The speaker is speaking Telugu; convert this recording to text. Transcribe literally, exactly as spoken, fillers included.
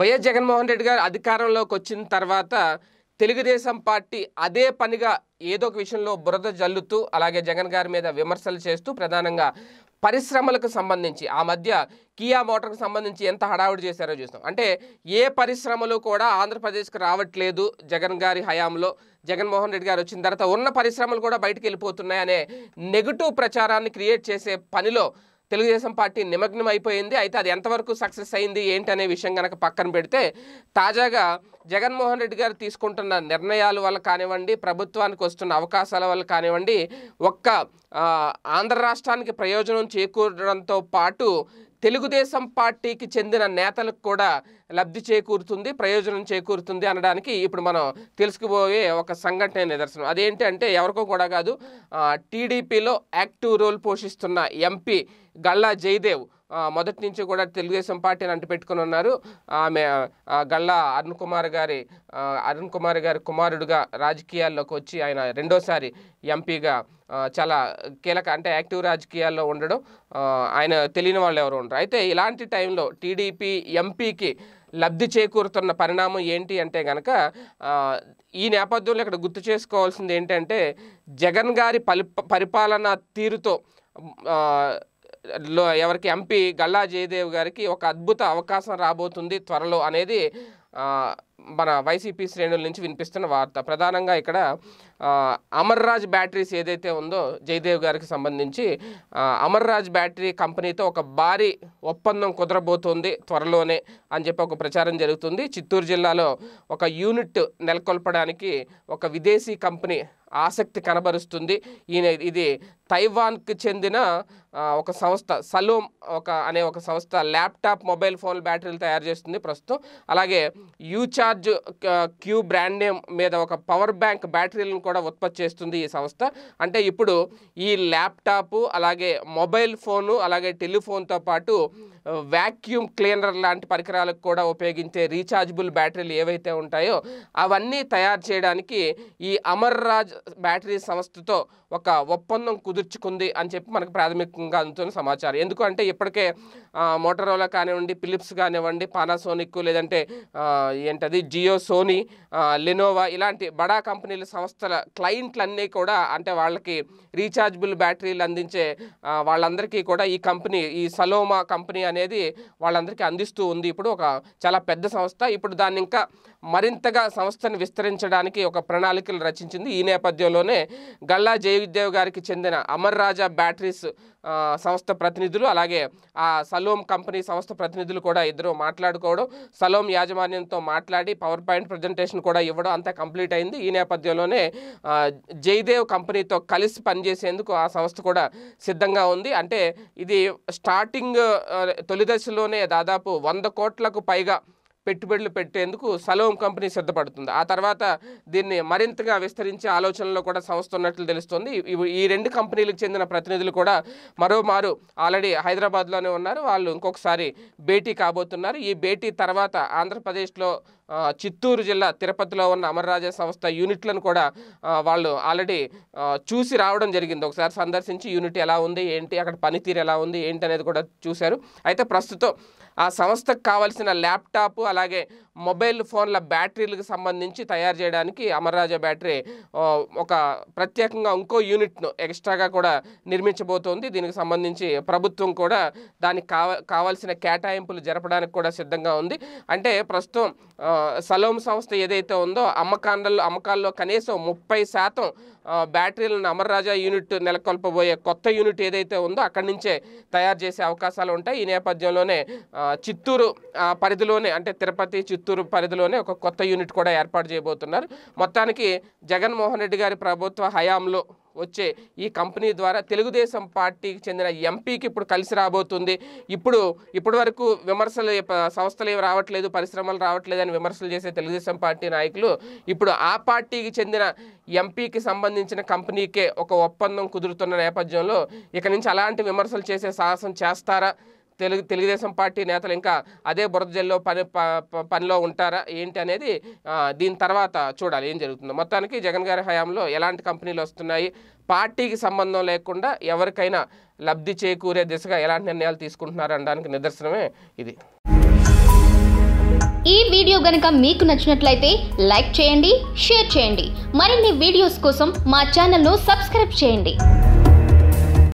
వైఎస్ జగన్మోహన్ రెడ్డి గారు అధికారంలోకి వచ్చిన తర్వాత తెలుగుదేశం పార్టీ అదే పనిగా ఏదో ఒక విషయంలో బురద జల్లుతూ అలాగే జగన్ గారి మీద విమర్శలు చేస్తూ ప్రధానంగా పరిశ్రమలకు సంబంధించి ఆ మధ్య కియా మోటార్కి సంబంధించి ఎంత హడావుడి చేశారో చూస్తాం. అంటే ఏ పరిశ్రమలు కూడా ఆంధ్రప్రదేశ్కి రావట్లేదు జగన్ గారి హయాంలో, జగన్మోహన్ రెడ్డి గారు వచ్చిన తర్వాత ఉన్న పరిశ్రమలు కూడా బయటకు వెళ్ళిపోతున్నాయి అనే నెగిటివ్ ప్రచారాన్ని క్రియేట్ చేసే పనిలో తెలుగుదేశం పార్టీ నిమగ్నం అయిపోయింది. అయితే అది ఎంతవరకు సక్సెస్ అయింది ఏంటనే విషయం కనుక పక్కన పెడితే, తాజాగా జగన్మోహన్ రెడ్డి గారు తీసుకుంటున్న నిర్ణయాల వల్ల కానివ్వండి, ప్రభుత్వానికి వస్తున్న అవకాశాల వల్ల కానివ్వండి, ఒక్క ఆంధ్ర రాష్ట్రానికి ప్రయోజనం చేకూరడంతో పాటు తెలుగుదేశం పార్టీకి చెందిన నేతలకు కూడా లబ్ధి చేకూరుతుంది, ప్రయోజనం చేకూరుతుంది అనడానికి ఇప్పుడు మనం తెలుసుకుపోయే ఒక సంఘటన నిదర్శనం. అదేంటి అంటే, ఎవరికో కూడా కాదు, టీడీపీలో యాక్టివ్ రోల్ పోషిస్తున్న ఎంపీ గల్లా జయదేవ్ మొదటి నుంచి కూడా తెలుగుదేశం పార్టీని అంటిపెట్టుకుని ఉన్నారు. ఆమె గల్లా అరుణ్ కుమార్ గారి అరుణ్ కుమార్ గారి కుమారుడుగా రాజకీయాల్లోకి వచ్చి ఆయన రెండోసారి ఎంపీగా చాలా కీలక అంటే యాక్టివ్ రాజకీయాల్లో ఉండడం ఆయన తెలియని వాళ్ళు ఎవరు ఉండరు. అయితే ఇలాంటి టైంలో టీడీపీ ఎంపీకి లబ్ధి చేకూరుతున్న పరిణామం ఏంటి అంటే కనుక, ఈ నేపథ్యంలో ఇక్కడ గుర్తు చేసుకోవాల్సింది ఏంటంటే, జగన్ గారి పరిపాలనా తీరుతో లో ఎవరికి ఎంపీ గల్లా జయదేవ్ గారికి ఒక అద్భుత అవకాశం రాబోతుంది త్వరలో అనేది మన వైసీపీ శ్రేణుల నుంచి వినిపిస్తున్న వార్త. ప్రధానంగా ఇక్కడ అమర్ రాజ్ బ్యాటరీస్ ఏదైతే ఉందో జయదేవ్ గారికి సంబంధించి, అమర్ రాజ్ బ్యాటరీ కంపెనీతో ఒక భారీ ఒప్పందం కుదరబోతోంది త్వరలోనే అని చెప్పి ఒక ప్రచారం జరుగుతుంది. చిత్తూరు జిల్లాలో ఒక యూనిట్ నెలకొల్పడానికి ఒక విదేశీ కంపెనీ ఆసక్తి కనబరుస్తుంది. ఈయన ఇది తైవాన్కి చెందిన ఒక సంస్థ సలోం ఒక అనే ఒక సంస్థ ల్యాప్టాప్, మొబైల్ ఫోన్ బ్యాటరీలు తయారు చేస్తుంది ప్రస్తుతం. అలాగే యూచార్జ్ క్యూ బ్రాండ్ నేమ్ మీద ఒక పవర్ బ్యాంక్ బ్యాటరీలను కూడా ఉత్పత్తి చేస్తుంది ఈ సంస్థ. అంటే ఇప్పుడు ఈ ల్యాప్టాప్, అలాగే మొబైల్ ఫోను, అలాగే టెలిఫోన్తో పాటు వ్యాక్యూమ్ క్లీనర్ లాంటి పరికరాలకు కూడా ఉపయోగించే రీఛార్జబుల్ బ్యాటరీలు ఏవైతే ఉంటాయో అవన్నీ తయారు చేయడానికి ఈ అమర్ రాజ్ బ్యాటరీ సంస్థతో ఒక ఒప్పందం కుదుర్చుకుంది అని చెప్పి మనకు ప్రాథమికంగా అందుతున్న సమాచారం. ఎందుకంటే ఇప్పటికే మోటరోలా కానివ్వండి, ఫిలిప్స్ కానివ్వండి, పానాసోనిక్, లేదంటే ఏంటది జియో, సోనీ, లెనోవా ఇలాంటి బడా కంపెనీల సంస్థల క్లయింట్లన్నీ కూడా అంటే వాళ్ళకి రీఛార్జబుల్ బ్యాటరీలు అందించే వాళ్ళందరికీ కూడా ఈ కంపెనీ, ఈ సలోమా కంపెనీ అనేది వాళ్ళందరికీ అందిస్తూ ఉంది. ఇప్పుడు ఒక చాలా పెద్ద సంస్థ. ఇప్పుడు దాన్ని ఇంకా మరింతగా సంస్థను విస్తరించడానికి ఒక ప్రణాళికలు రచించింది. ఈ నేపథ్యంలోనే గల్లా జయదేవ్ గారికి చెందిన అమర్ రాజా బ్యాటరీస్ సంస్థ ప్రతినిధులు, అలాగే ఆ సలోం కంపెనీ సంస్థ ప్రతినిధులు కూడా ఇద్దరు మాట్లాడుకోవడం, సలోం యాజమాన్యంతో మాట్లాడి పవర్ పాయింట్ ప్రజెంటేషన్ కూడా ఇవ్వడం అంతా కంప్లీట్ అయింది. ఈ నేపథ్యంలోనే జయదేవ్ కంపెనీతో కలిసి పనిచేసేందుకు ఆ సంస్థ కూడా సిద్ధంగా ఉంది. అంటే ఇది స్టార్టింగ్ తొలి దశలోనే దాదాపు వంద కోట్లకు పైగా పెట్టుబడులు పెట్టేందుకు సలోం కంపెనీ సిద్ధపడుతుంది. ఆ తర్వాత దీన్ని మరింతగా విస్తరించే ఆలోచనలో కూడా సంస్థ ఉన్నట్లు తెలుస్తుంది. ఈ రెండు కంపెనీలకు చెందిన ప్రతినిధులు కూడా మరోమారు ఆల్రెడీ హైదరాబాద్లోనే ఉన్నారు. వాళ్ళు ఇంకొకసారి భేటీ కాబోతున్నారు. ఈ భేటీ తర్వాత ఆంధ్రప్రదేశ్లో చిత్తూరు జిల్లా తిరుపతిలో ఉన్న అమర్ రాజా సంస్థ యూనిట్లను కూడా వాళ్ళు ఆల్రెడీ చూసి రావడం జరిగింది. ఒకసారి సందర్శించి యూనిట్ ఎలా ఉంది ఏంటి, అక్కడ పనితీరు ఎలా ఉంది ఏంటి అనేది కూడా చూశారు. అయితే ప్రస్తుతం ఆ సంస్థకు కావాల్సిన ల్యాప్టాప్, అలాగే మొబైల్ ఫోన్ల బ్యాటరీలకు సంబంధించి తయారు చేయడానికి అమర్ రాజా బ్యాటరీ ఒక ప్రత్యేకంగా ఇంకో యూనిట్ను ఎక్స్ట్రాగా కూడా నిర్మించబోతోంది. దీనికి సంబంధించి ప్రభుత్వం కూడా దానికి కావ కావాల్సిన కేటాయింపులు జరపడానికి కూడా సిద్ధంగా ఉంది. అంటే ప్రస్తుతం సలోం సంస్థ ఏదైతే ఉందో అమ్మకాల్లో అమ్మకాల్లో కనీసం ముప్పై శాతం బ్యాటరీలను అమర్ రాజా యూనిట్ నెలకొల్పబోయే కొత్త యూనిట్ ఏదైతే ఉందో అక్కడి నుంచే తయారు చేసే అవకాశాలు ఉంటాయి. ఈ నేపథ్యంలోనే చిత్తూరు పరిధిలోనే అంటే తిరుపతి చిత్తూరు పరిధిలోనే ఒక కొత్త యూనిట్ కూడా ఏర్పాటు చేయబోతున్నారు. మొత్తానికి జగన్మోహన్ రెడ్డి గారి ప్రభుత్వ హయాంలో వచ్చే ఈ కంపెనీ ద్వారా తెలుగుదేశం పార్టీకి చెందిన ఎంపీకి ఇప్పుడు కలిసి రాబోతుంది. ఇప్పుడు ఇప్పటి వరకు విమర్శలు, సంస్థలు ఏవి రావట్లేదు, పరిశ్రమలు రావట్లేదు అని విమర్శలు చేసే తెలుగుదేశం పార్టీ నాయకులు ఇప్పుడు ఆ పార్టీకి చెందిన ఎంపీకి సంబంధించిన కంపెనీకే ఒక ఒప్పందం కుదురుతున్న నేపథ్యంలో ఇక నుంచి అలాంటి విమర్శలు చేసే సాహసం చేస్తారా? తెలుగు తెలుగుదేశం పార్టీ నేతలు ఇంకా అదే బురద జల్లో పని పనిలో ఉంటారా ఏంటి అనేది దీని తర్వాత చూడాలి ఏం జరుగుతుందో. మొత్తానికి జగన్ గారి హయాంలో ఎలాంటి కంపెనీలు వస్తున్నాయి, పార్టీకి సంబంధం లేకుండా ఎవరికైనా లబ్ధి చేకూరే దిశగా ఎలాంటి నిర్ణయాలు తీసుకుంటున్నారు అనడానికి నిదర్శనమే ఇది. ఈ వీడియో గనుక మీకు నచ్చినట్లయితే లైక్ చేయండి, షేర్ చేయండి. మరిన్ని వీడియోస్ కోసం మా ఛానల్ ను సబ్స్క్రైబ్ చేయండి.